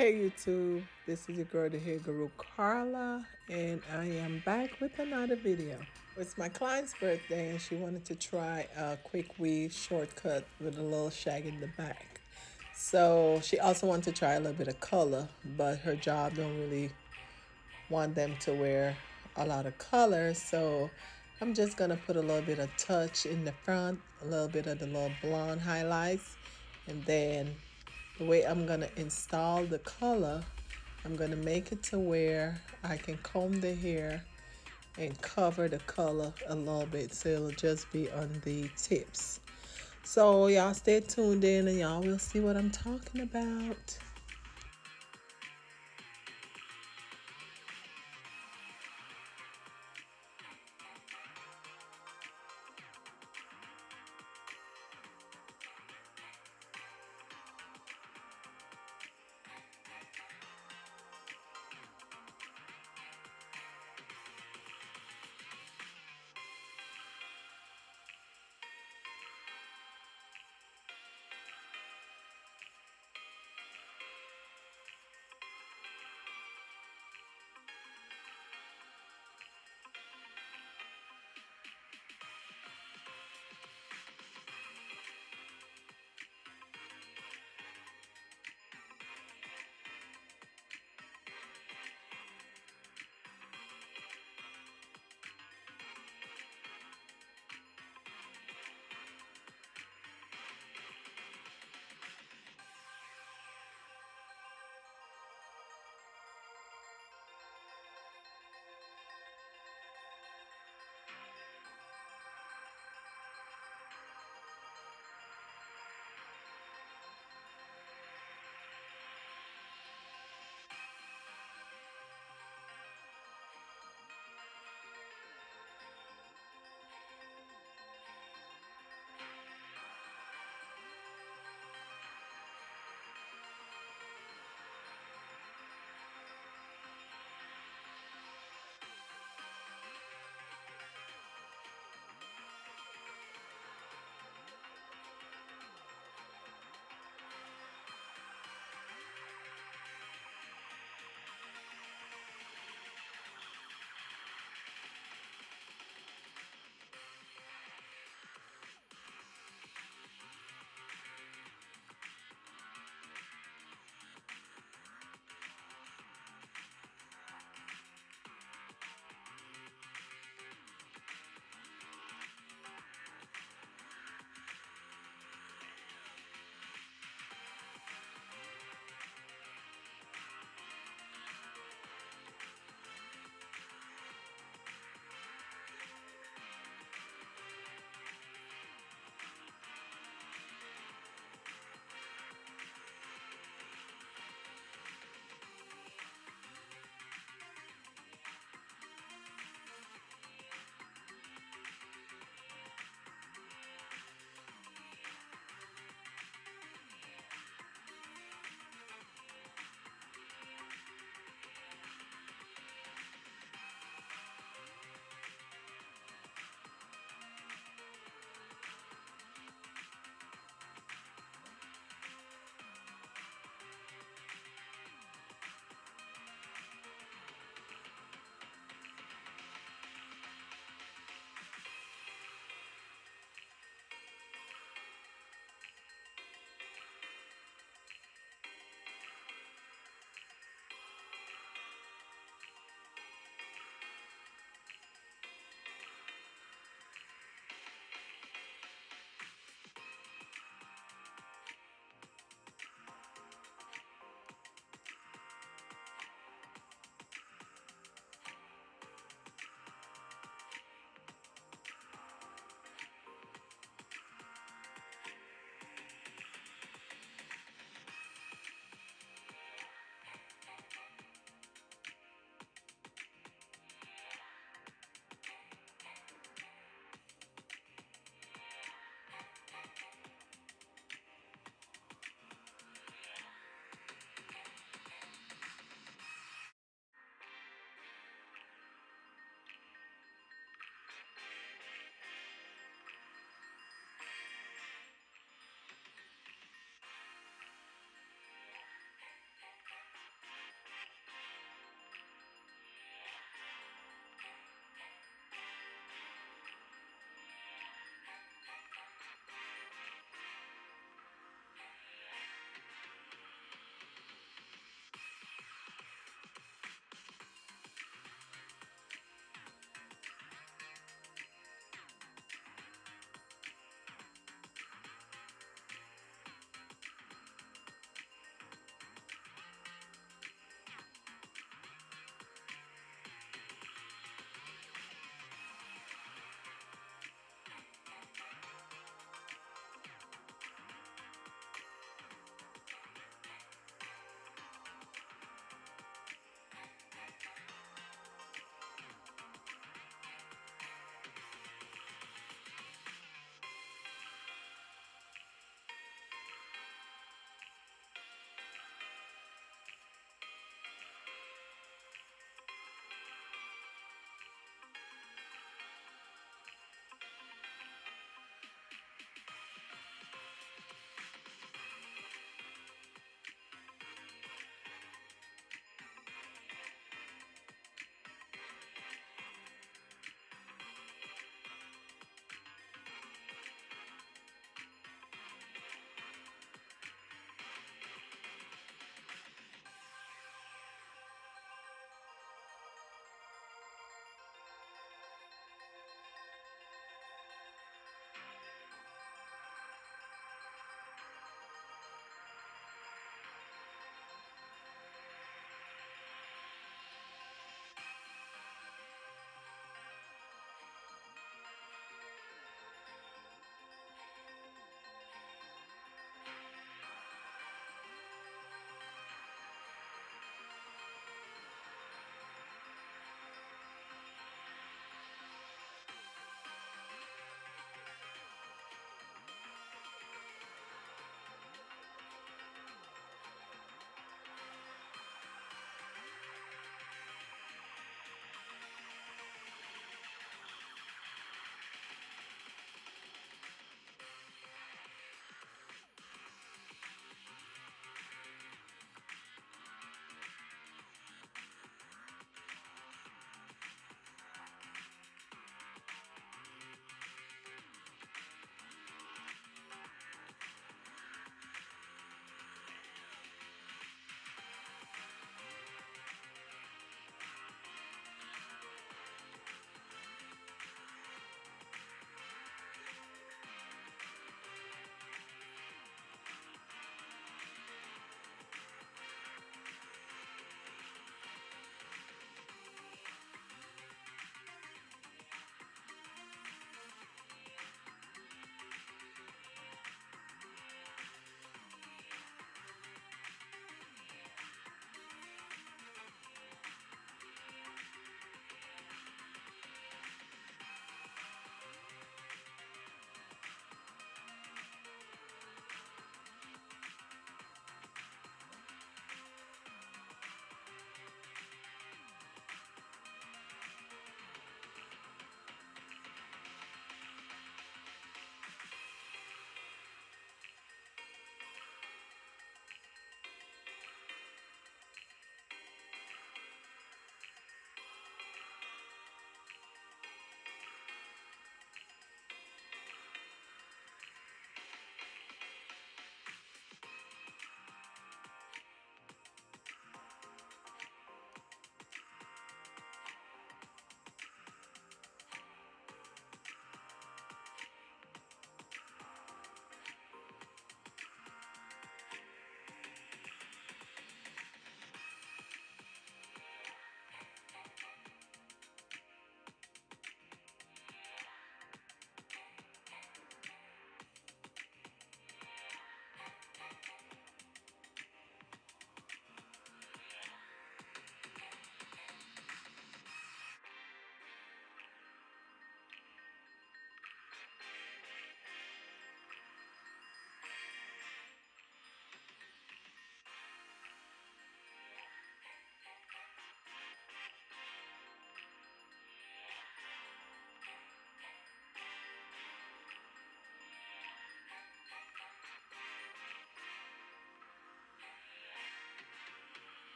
Hey YouTube, this is your girl, the Hair Guru Carla, and I am back with another video. It's my client's birthday and she wanted to try a quick weave shortcut with a little shag in the back. So she also wanted to try a little bit of color, but her job don't really want them to wear a lot of color. So I'm just gonna put a little bit of touch in the front, a little bit of the little blonde highlights, and then the way I'm gonna install the color, I'm gonna make it to where I can comb the hair and cover the color a little bit, so it'll just be on the tips. So y'all stay tuned in and y'all will see what I'm talking about.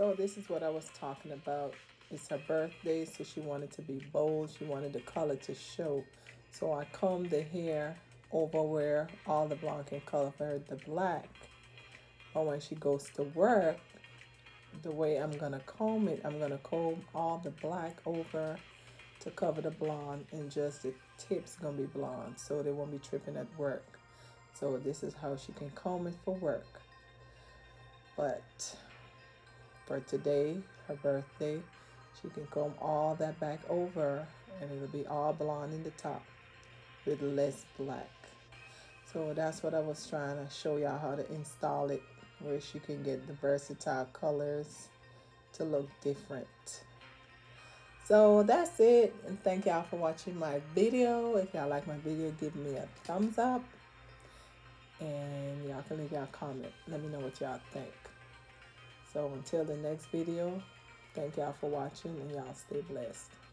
So this is what I was talking about. It's her birthday, so she wanted to be bold. She wanted the color to show. So I combed the hair over where all the blonde can color for the black. But when she goes to work, the way I'm going to comb it, I'm going to comb all the black over to cover the blonde, and just the tips going to be blonde, so they won't be tripping at work. So this is how she can comb it for work. But for today, her birthday, she can comb all that back over and it'll be all blonde in the top with less black. So that's what I was trying to show y'all, how to install it where she can get the versatile colors to look different. So that's it, and thank y'all for watching my video. If y'all like my video, give me a thumbs up, and y'all can leave y'all comment. Let me know what y'all think. So until the next video, thank y'all for watching, and y'all stay blessed.